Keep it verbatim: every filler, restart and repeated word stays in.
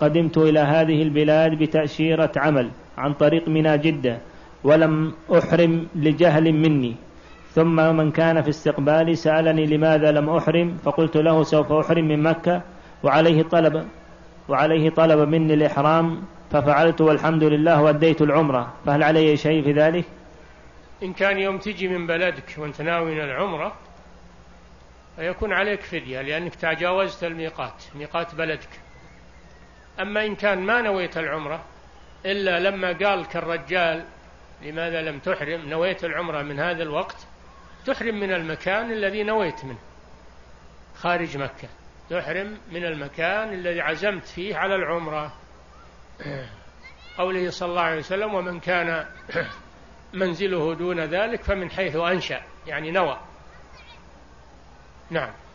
قدمت إلى هذه البلاد بتأشيرة عمل عن طريق منى جدة، ولم أحرم لجهل مني. ثم من كان في استقبالي سألني لماذا لم أحرم، فقلت له سوف أحرم من مكة وعليه طلب وعليه طلب مني الإحرام، ففعلت والحمد لله وأديت العمرة. فهل علي شيء في ذلك؟ إن كان يوم تجي من بلدك وانت ناوي العمرة فيكون عليك فدية لأنك تجاوزت الميقات، ميقات بلدك. أما إن كان ما نويت العمرة إلا لما قال كالرجال لماذا لم تحرم، نويت العمرة من هذا الوقت، تحرم من المكان الذي نويت منه خارج مكة، تحرم من المكان الذي عزمت فيه على العمرة. قوله صلى الله عليه وسلم ومن كان منزله دون ذلك فمن حيث أنشأ، يعني نوى. نعم.